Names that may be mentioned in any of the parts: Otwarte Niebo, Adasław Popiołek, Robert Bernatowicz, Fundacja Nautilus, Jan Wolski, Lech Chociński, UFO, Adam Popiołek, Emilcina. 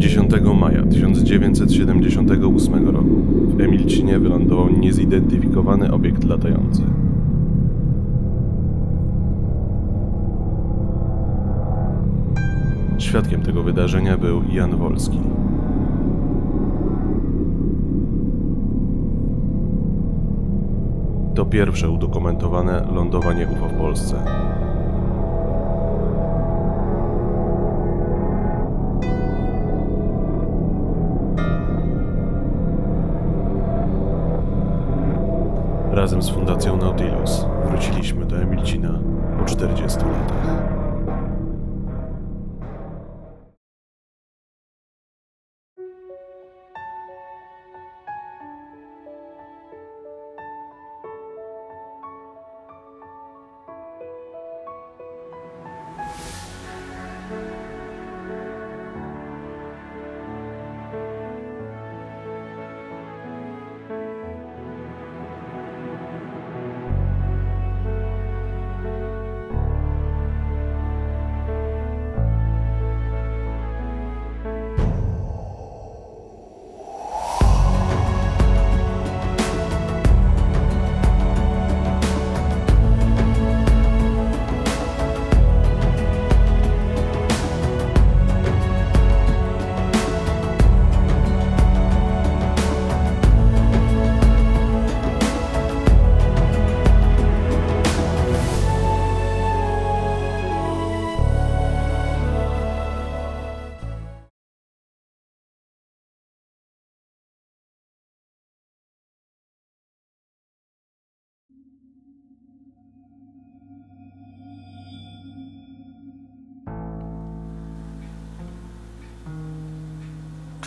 10 maja 1978 roku w Emilcinie wylądował niezidentyfikowany obiekt latający. Świadkiem tego wydarzenia był Jan Wolski. To pierwsze udokumentowane lądowanie UFO w Polsce. Razem z Fundacją Nautilus wróciliśmy do Emilcina po 40 latach.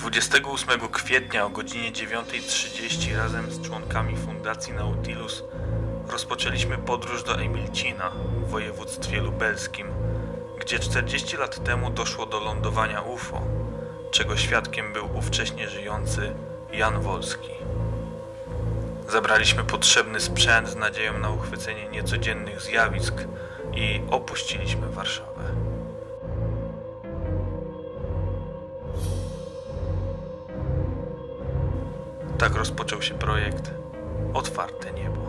Dwudziestego ósmego kwietnia o godzinie 9:30 razem z członkami Fundacji Nautilus rozpoczęliśmy podróż do Emilcina w województwie lubelskim, gdzie 40 lat temu doszło do lądowania UFO, czego świadkiem był ówcześnie żyjący Jan Wolski. Zabraliśmy potrzebny sprzęt z nadzieją na uchwycenie niecodziennych zjawisk i opuściliśmy Warszawę. Tak rozpoczął się projekt Otwarte Niebo.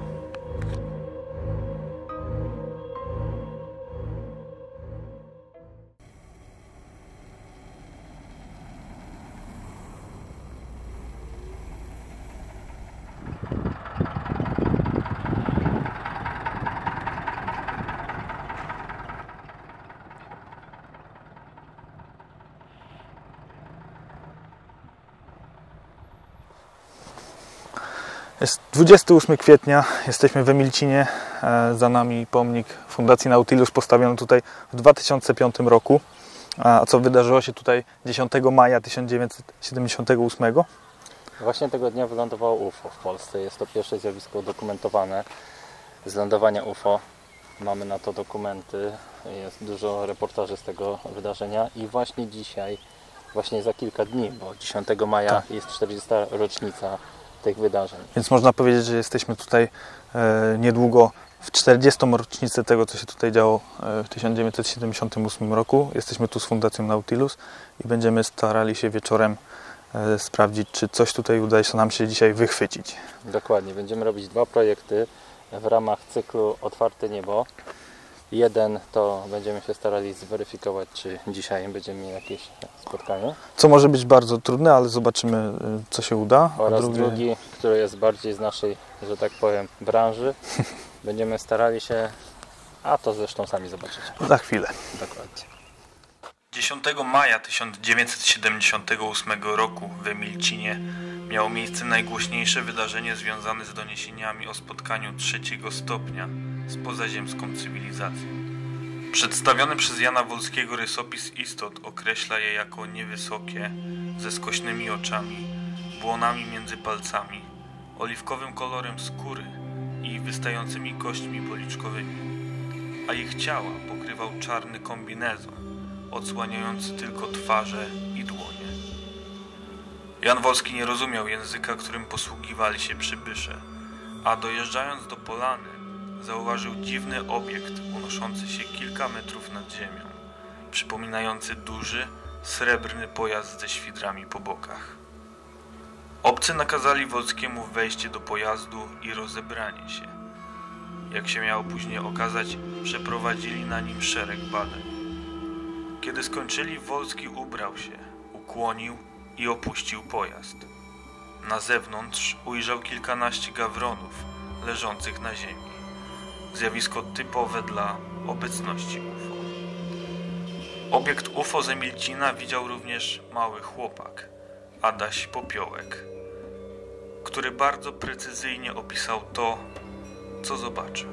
Jest 28 kwietnia, jesteśmy w Emilcinie, za nami pomnik Fundacji Nautilus postawiony tutaj w 2005 roku, a co wydarzyło się tutaj 10 maja 1978. Właśnie tego dnia wylądowało UFO w Polsce. Jest to pierwsze zjawisko udokumentowane z lądowania UFO. Mamy na to dokumenty, jest dużo reportaży z tego wydarzenia i właśnie dzisiaj, właśnie za kilka dni, bo 10 maja jest 40. rocznica tych wydarzeń. Więc można powiedzieć, że jesteśmy tutaj niedługo w 40. rocznicę tego, co się tutaj działo w 1978 roku. Jesteśmy tu z Fundacją Nautilus i będziemy starali się wieczorem sprawdzić, czy coś tutaj udaje się nam się dzisiaj wychwycić. Dokładnie. Będziemy robić dwa projekty w ramach cyklu Otwarte Niebo. Jeden to będziemy się starali zweryfikować, czy dzisiaj będziemy mieli jakieś spotkanie. Co może być bardzo trudne, ale zobaczymy, co się uda. Oraz drugi, który jest bardziej z naszej, że tak powiem, branży. Będziemy starali się, a to zresztą sami zobaczycie. Za chwilę. Dokładnie. 10 maja 1978 roku w Emilcinie miało miejsce najgłośniejsze wydarzenie związane z doniesieniami o spotkaniu trzeciego stopnia z pozaziemską cywilizacją. Przedstawiony przez Jana Wolskiego rysopis istot określa je jako niewysokie, ze skośnymi oczami, błonami między palcami, oliwkowym kolorem skóry i wystającymi kośćmi policzkowymi, a ich ciała pokrywał czarny kombinezon, odsłaniający tylko twarze i dłonie. Jan Wolski nie rozumiał języka, którym posługiwali się przybysze, a dojeżdżając do polany zauważył dziwny obiekt unoszący się kilka metrów nad ziemią, przypominający duży, srebrny pojazd ze świdrami po bokach. Obcy nakazali Wolskiemu wejście do pojazdu i rozebranie się. Jak się miało później okazać, przeprowadzili na nim szereg badań. Kiedy skończyli, Wolski ubrał się, ukłonił i opuścił pojazd. Na zewnątrz ujrzał kilkanaście gawronów leżących na ziemi. Zjawisko typowe dla obecności UFO. Obiekt UFO z Emilcina widział również mały chłopak, Adaś Popiołek, który bardzo precyzyjnie opisał to, co zobaczył.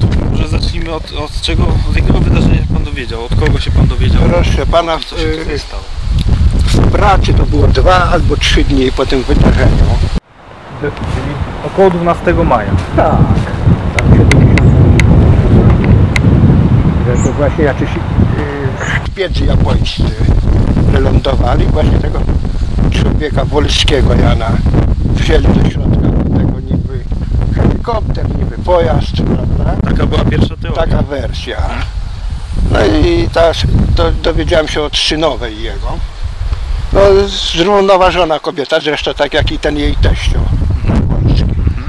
To może zacznijmy od czego, z jakiego wydarzenia się pan dowiedział? Od kogo się pan dowiedział? Proszę pana, co się tutaj stało? W pracy to było 2 albo 3 dni po tym wydarzeniu. Czyli około 12 maja. Tak. To właśnie jacyś szpiedzy japońscy wylądowali, właśnie tego człowieka Wolskiego Jana wzięli do środka tego niby helikopter, niby pojazd, prawda? Taka była pierwsza teoria. Taka wersja. No i dowiedziałem się od synowej jego. No, zrównoważona kobieta, zresztą tak jak i ten jej teścio.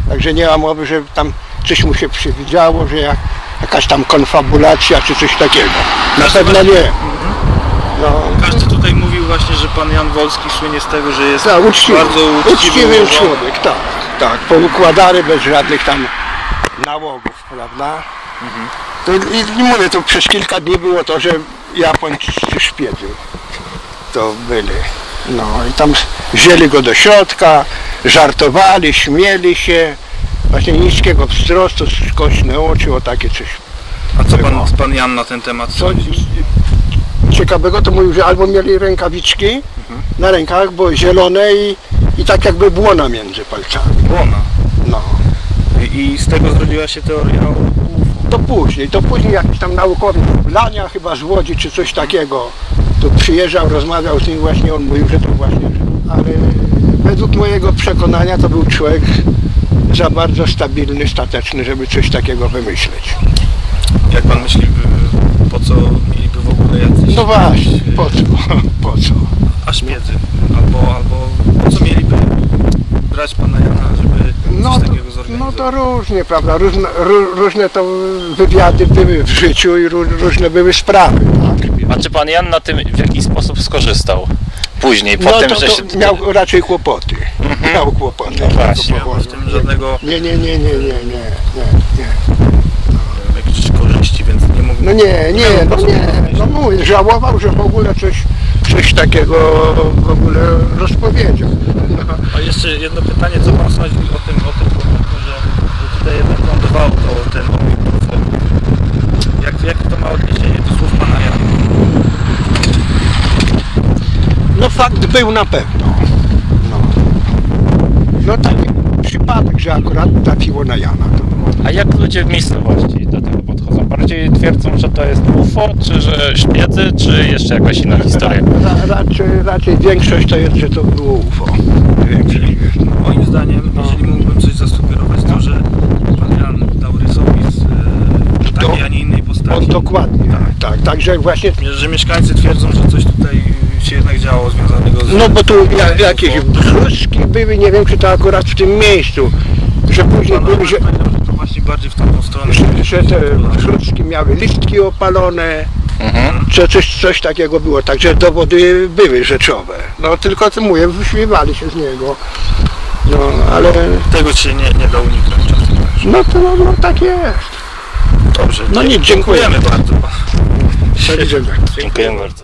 Także nie ma mowy, że tam coś mu się przewidziało, że jakaś tam konfabulacja czy coś takiego. Na pewno nie. No. Każdy tutaj mówił właśnie, że pan Jan Wolski słynie z tego, że jest bardzo uczciwy człowiek. Tak, tak. Poukładany bez żadnych tam nałogów, prawda? Mhm. I mówię, to przez kilka dni było to, że Japończycy szpiedzy to byli. No i tam wzięli go do środka, żartowali, śmieli się, właśnie niskiego wzrostu, skośne oczy, o takie coś. A co pan Jan na ten temat sądzi? Ciekawego to mówił, że albo mieli rękawiczki, na rękach, bo zielone i tak jakby błona między palcami. Błona? No. I z tego zrodziła się teoria o UFO. To później jakiś tam naukowiec Lania chyba z Łodzi czy coś takiego. Tu przyjeżdżał, rozmawiał z nim właśnie, on mówił, że to właśnie, ale według mojego przekonania to był człowiek za bardzo stabilny, stateczny, żeby coś takiego wymyśleć. Jak pan myśli, po co mieliby w ogóle jacyś... No właśnie, po co? A szpiedzy, albo po co mieliby brać pana Jana, żeby coś takiego zorganizować? No to różnie, prawda, różne to wywiady były w życiu i różne były sprawy, tak? A czy pan Jan na tym w jakiś sposób skorzystał później, po tym, że się... miał raczej kłopoty. Miał kłopoty. No właśnie, z tym żadnego... Nie. Jakieś korzyści, więc nie mógł... No nie. No mówię, żałował, że w ogóle coś takiego w ogóle rozpowiedział. No. A jeszcze jedno pytanie, co pan sądzi o tym pomysłu, że tutaj jednak lądował ten obiekt. Jak to ma odniesienie do słów pana Jana? No fakt był na pewno. No taki przypadek, że akurat trafiło na Jana. A jak ludzie w miejscowości do tego podchodzą? Bardziej twierdzą, że to jest UFO, czy że szpiedzy, czy jeszcze jakaś inna historia? Raczej większość to jest, że to było UFO. Czyli moim zdaniem, jeżeli mógłbym coś zasugerować, to że pan Jan dał rysopis takiej, a nie innej postaci. Dokładnie. Tak, także właśnie... Że mieszkańcy twierdzą, że coś tutaj się jednak działo związanego z... No bo tu jakieś brzuszki były, nie wiem czy to akurat w tym miejscu, że później były, że... To właśnie bardziej w tamtą stronę. Że te brzuszki miały listki opalone, czy coś takiego było, także dowody były rzeczowe. No tylko co mówię, wyśmiewali się z niego. No ale... Tego się nie da uniknąć. No tak jest. Dobrze, no nie, dziękujemy bardzo. Dziękujemy bardzo.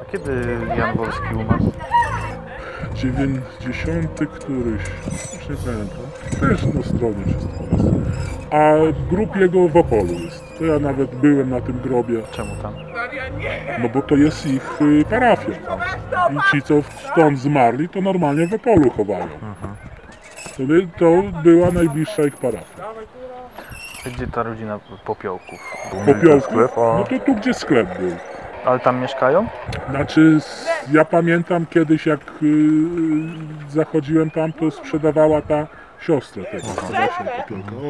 A kiedy Jan Wolski umarł? 90 któryś, już nie pamiętam, też na stronie wszystko jest. A grób jego w Opolu jest, to ja nawet byłem na tym grobie. Czemu tam? No bo to jest ich parafia. I ci, co stąd zmarli, to normalnie w Opolu chowają. Wtedy to była najbliższa ich parafia. Gdzie ta rodzina Popiołków? Popiołków? No to tu, gdzie sklep był. Ale tam mieszkają? Znaczy, ja pamiętam kiedyś, jak zachodziłem tam, to sprzedawała ta siostra tego.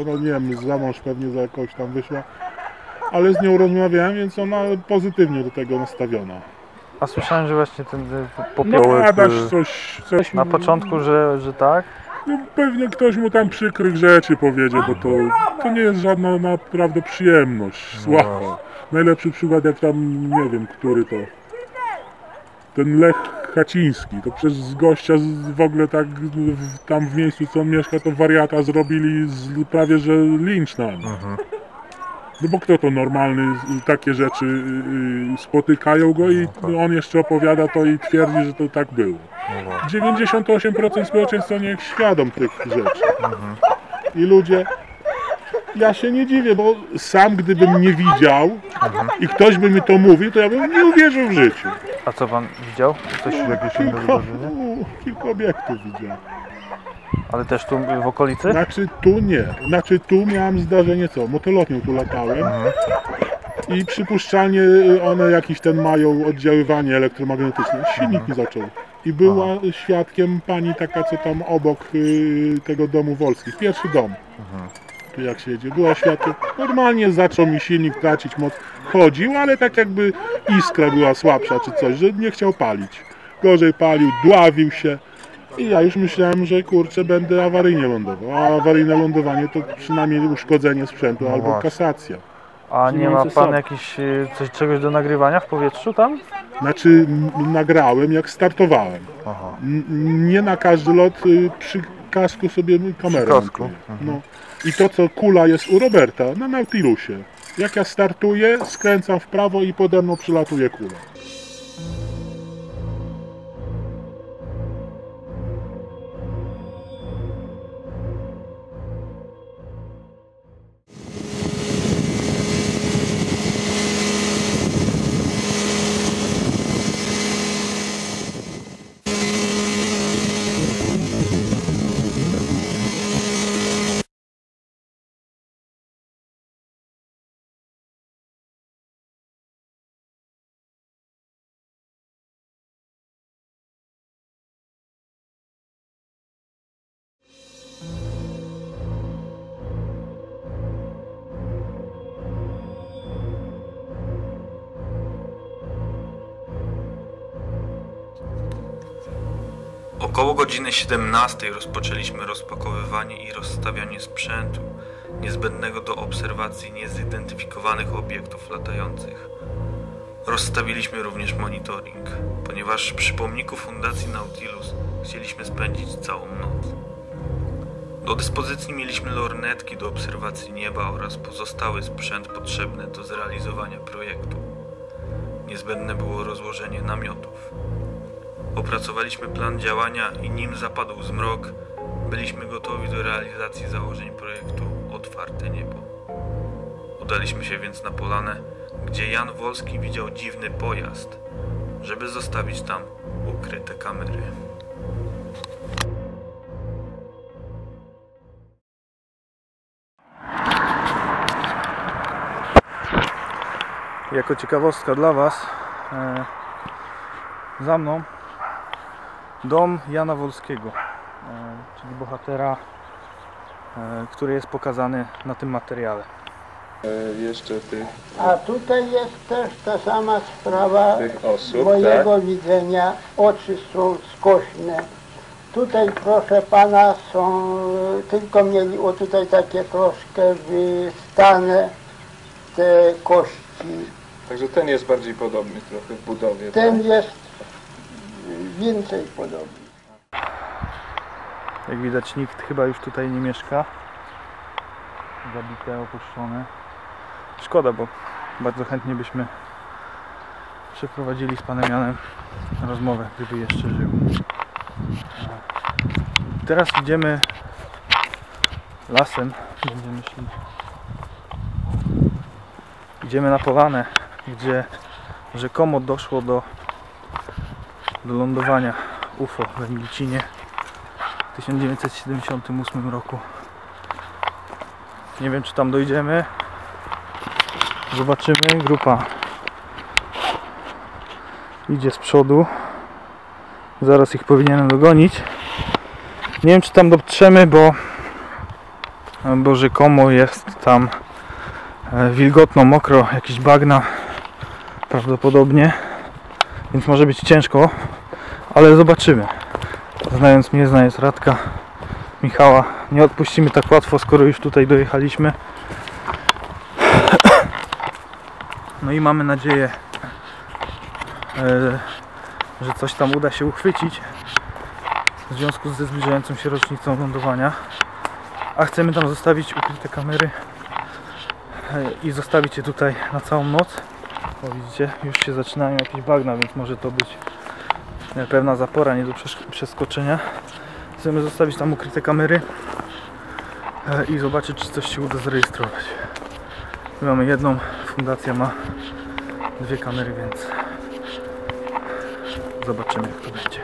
Ona, nie wiem, za mąż pewnie za jakoś tam wyszła, ale z nią rozmawiałem, więc ona pozytywnie do tego nastawiona. A słyszałem, że właśnie ten Popiołek... No, coś... Na początku, że tak? No, pewnie ktoś mu tam przykrych rzeczy powiedział, bo to nie jest żadna naprawdę przyjemność. Słabo. No. Najlepszy przykład, jak tam, nie wiem, który to... Ten Lech Chociński, to przez gościa w ogóle tak tam w miejscu, co on mieszka, to wariata zrobili prawie że lincz na nim. No bo kto to normalny, takie rzeczy spotykają go i on jeszcze opowiada to i twierdzi, że to tak było. 98% społeczeństwa nie jest świadom tych rzeczy. I ludzie... Ja się nie dziwię, bo sam gdybym nie widział i ktoś by mi to mówił, to ja bym nie uwierzył w życiu. A co pan widział? Coś jakieś inne wydarzenie? Kilka obiektów widziałem. Ale też tu w okolicy? Znaczy tu nie. Znaczy tu miałem zdarzenie motolotnią tu latałem i przypuszczalnie one jakieś mają oddziaływanie elektromagnetyczne. Silniki zaczęły. I była świadkiem pani taka, co tam obok tego domu Wolskich. Pierwszy dom. Jak się jedzie, była światło, normalnie zaczął mi silnik tracić moc, chodził, ale tak jakby iskra była słabsza czy coś, że nie chciał palić, gorzej palił, dławił się i ja już myślałem, że kurczę, będę awaryjnie lądował, a awaryjne lądowanie to przynajmniej uszkodzenie sprzętu albo kasacja. A nie ma pan jakiś, czegoś do nagrywania w powietrzu tam? Znaczy nagrałem, jak startowałem. Nie na każdy lot przy kasku sobie kamerę. I to, co kula jest u Roberta, na Nautilusie. Jak ja startuję, skręcam w prawo i pode mną przylatuje kula. Około godziny 17 rozpoczęliśmy rozpakowywanie i rozstawianie sprzętu niezbędnego do obserwacji niezidentyfikowanych obiektów latających. Rozstawiliśmy również monitoring, ponieważ przy pomniku Fundacji Nautilus chcieliśmy spędzić całą noc. Do dyspozycji mieliśmy lornetki do obserwacji nieba oraz pozostały sprzęt potrzebny do zrealizowania projektu. Niezbędne było rozłożenie namiotów. Opracowaliśmy plan działania i nim zapadł zmrok, byliśmy gotowi do realizacji założeń projektu Otwarte Niebo. Udaliśmy się więc na polanę, gdzie Jan Wolski widział dziwny pojazd, żeby zostawić tam ukryte kamery. Jako ciekawostka dla Was, za mną dom Jana Wolskiego, czyli bohatera, który jest pokazany na tym materiale. A tutaj jest też ta sama sprawa osób, mojego widzenia. Oczy są skośne. Tutaj, proszę pana, są tylko mieli tutaj takie troszkę wystane te kości. Także ten jest bardziej podobny trochę w budowie. Ten tak? Jest więcej podobny. Jak widać, nikt chyba już tutaj nie mieszka. Zabite, opuszczone. Szkoda, bo bardzo chętnie byśmy przeprowadzili z panem Janem rozmowę, gdyby jeszcze żył. Teraz idziemy lasem. Będziemy szli. Idziemy na polanę, gdzie rzekomo doszło do lądowania UFO w Emilcinie w 1978 roku. Nie wiem, czy tam dojdziemy. Zobaczymy. Grupa idzie z przodu. Zaraz ich powinienem dogonić. Nie wiem, czy tam dotrzemy, bo rzekomo jest tam wilgotno, mokro, jakieś bagna prawdopodobnie, więc może być ciężko, ale zobaczymy. Znając mnie, znając Radka, Michała, nie odpuścimy tak łatwo, skoro już tutaj dojechaliśmy. No i mamy nadzieję, że coś tam uda się uchwycić w związku ze zbliżającą się rocznicą lądowania. A chcemy tam zostawić ukryte kamery i zostawić je tutaj na całą noc. Bo widzicie, już się zaczynają jakieś bagna, więc może to być pewna zapora nie do przeskoczenia. Chcemy zostawić tam ukryte kamery i zobaczyć, czy coś się uda zarejestrować. My mamy jedną, fundacja ma dwie kamery, więc zobaczymy, jak to będzie.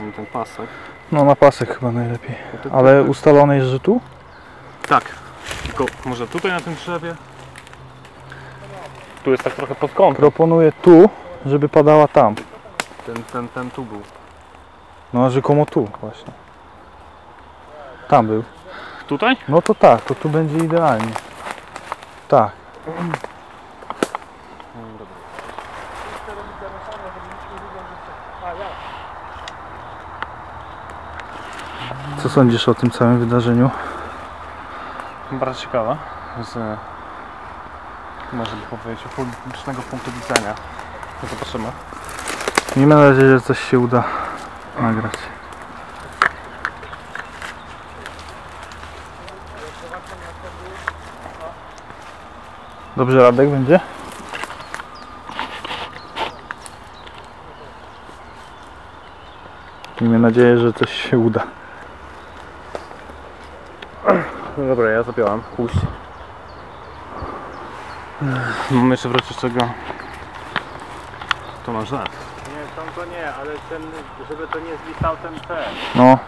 Mamy ten pasek. No na pasek chyba najlepiej. Ale ustalone jest, że tu? Tak. Tylko może tutaj na tym drzewie? Tu jest tak trochę pod kątem. Proponuję tu, żeby padała tam. Ten tu był. No rzekomo tu właśnie. Tam był. Tutaj? No to tak, to tu będzie idealnie. Tak. Co sądzisz o tym całym wydarzeniu? Bardzo ciekawe, że można by powiedzieć o publicznego punktu widzenia. No zobaczymy. Miejmy nadzieję, że coś się uda nagrać. Dobrze, Radek będzie? Miejmy nadzieję, że coś się uda. No dobra, ja zapiąłem. Puść. Mam jeszcze wrócić tego. To masz żart. Nie, tam to nie, ale ten, żeby to nie zwisał ten. No,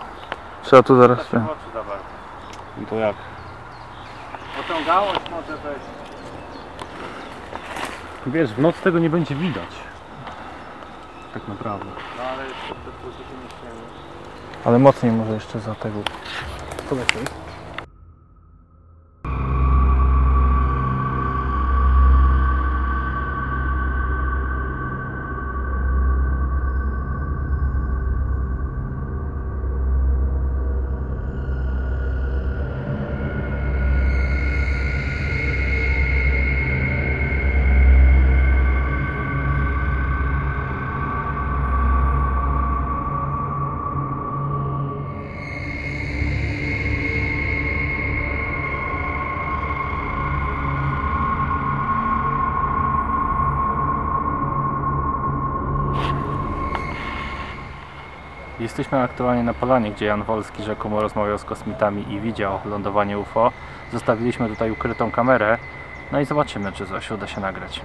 trzeba tu zaraz. To się i to jak? Ociągałość może być. Wiesz, w noc tego nie będzie widać. Tak naprawdę. No ale jeszcze to się nie ściemni. Ale mocniej może jeszcze za tego. To lepiej. Jesteśmy aktualnie na Polanie, gdzie Jan Wolski rzekomo rozmawiał z kosmitami i widział lądowanie UFO. Zostawiliśmy tutaj ukrytą kamerę, no i zobaczymy, czy coś uda się nagrać.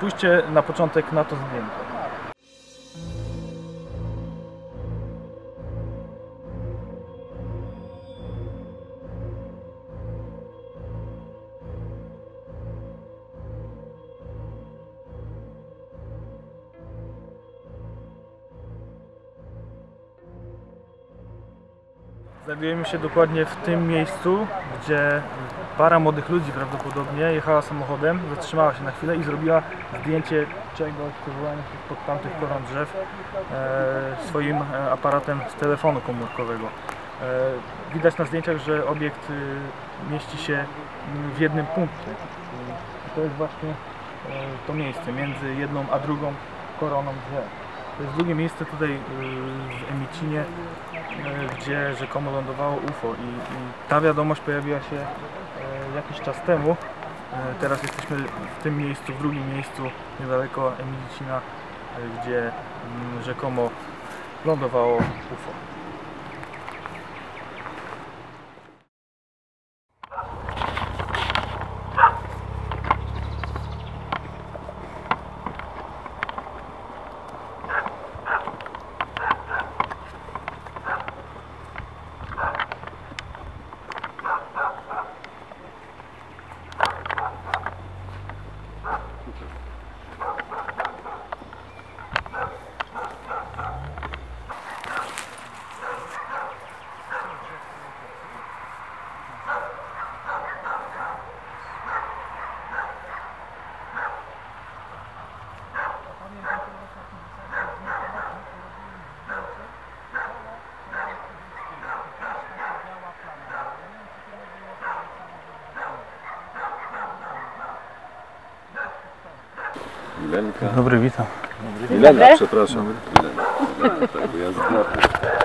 Spójrzcie na początek na to zdjęcie. Znajdujemy się dokładnie w tym miejscu, gdzie para młodych ludzi prawdopodobnie jechała samochodem, zatrzymała się na chwilę i zrobiła zdjęcie czegoś, co było pod tamtych koron drzew swoim aparatem z telefonu komórkowego. Widać na zdjęciach, że obiekt mieści się w jednym punkcie. To jest właśnie to miejsce między jedną a drugą koroną drzew. To jest drugie miejsce tutaj w Emilcinie, gdzie rzekomo lądowało UFO i ta wiadomość pojawiła się jakiś czas temu. Teraz jesteśmy w tym miejscu, w drugim miejscu, niedaleko Emilcina, gdzie rzekomo lądowało UFO. Dobry, witam. Milena, przepraszam. Milena, tak, ja znam.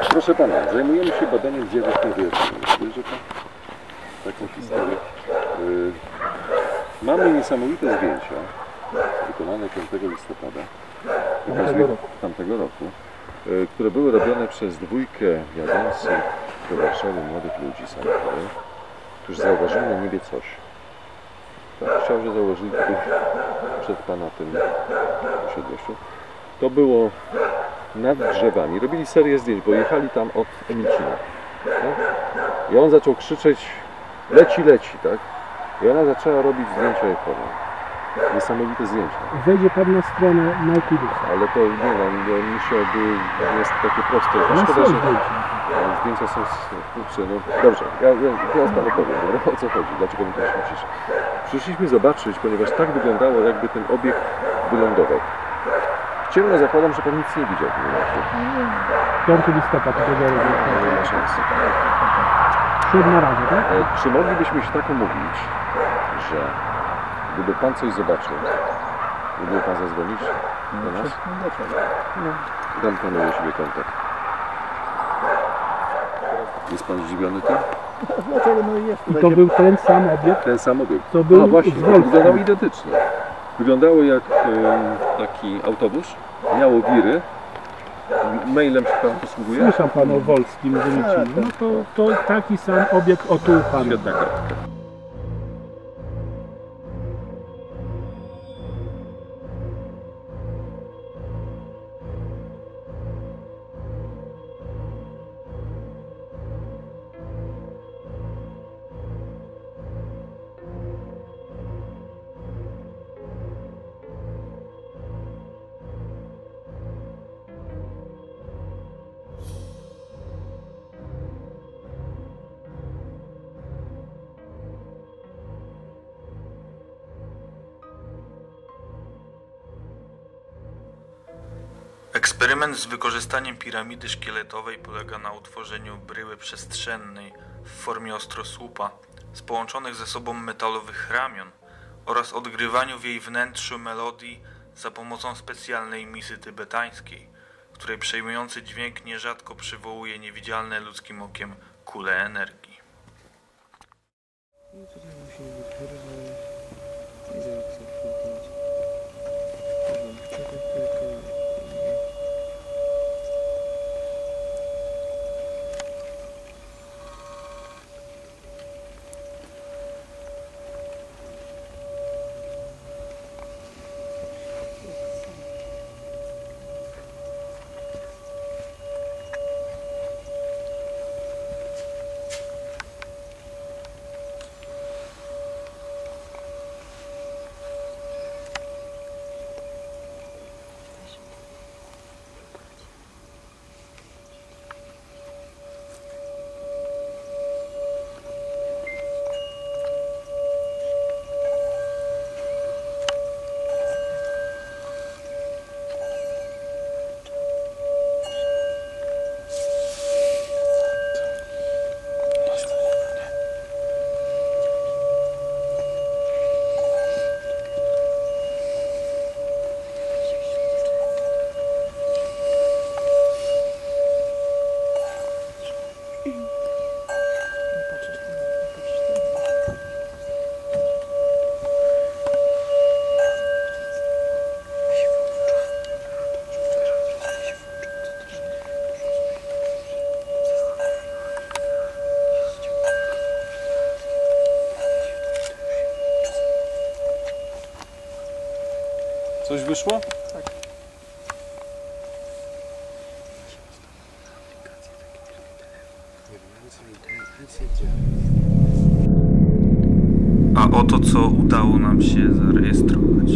Proszę pana, zajmujemy się badaniem zjawisk powietrznych. Wierzy pan taką historię? Mamy niesamowite zdjęcia wykonane 5 listopada tamtego roku, które były robione przez dwójkę jadących do Warszawy młodych ludzi samochodowych, którzy zauważyli na niebie coś. Tak, chciałbym założyć przed pana tym posiadłością. To było nad drzewami. Robili serię zdjęć, bo jechali tam od Emilcina. Tak? I on zaczął krzyczeć leci, leci, tak? I ona zaczęła robić zdjęcia jakowe. Niesamowite zdjęcia. Wejdzie pan na stronę Nautilusa. Ale to nie wiem, jest takie proste. Szkoda, że zdjęcia są kurczę, no dobrze, ja teraz panu powiem, no, o co chodzi, dlaczego my tutaj przyszliśmy. Przyszliśmy zobaczyć, ponieważ tak wyglądało, jakby ten obiekt wylądował. W ciemno zakładam, że pan nic nie widział. 5 listopada, to nie ma szansy. 7 razy, tak? Czy moglibyśmy się tak umówić, że gdyby pan coś zobaczył, mógłby pan zadzwonić do nas? No. Dam panu u siebie kontakt. Jest pan zdziwiony tym? I to był ten sam obiekt? Ten sam obiekt. To był właśnie, wyglądało identycznie. Wyglądało jak taki autobus, miało wiry. Mailem się pan posługuje? Słyszał pan o Wolskim, że no to taki sam obiekt otułpany. Świetna kartka. Eksperyment z wykorzystaniem piramidy szkieletowej polega na utworzeniu bryły przestrzennej w formie ostrosłupa z połączonych ze sobą metalowych ramion oraz odgrywaniu w jej wnętrzu melodii za pomocą specjalnej misy tybetańskiej, której przejmujący dźwięk nierzadko przywołuje niewidzialne ludzkim okiem kule energii. Coś wyszło? Tak. A oto co udało nam się zarejestrować.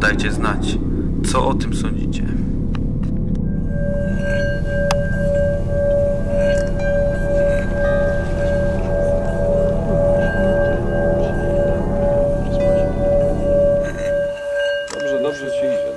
Dajcie znać, co o tym sądzicie. Dobrze ci idzie.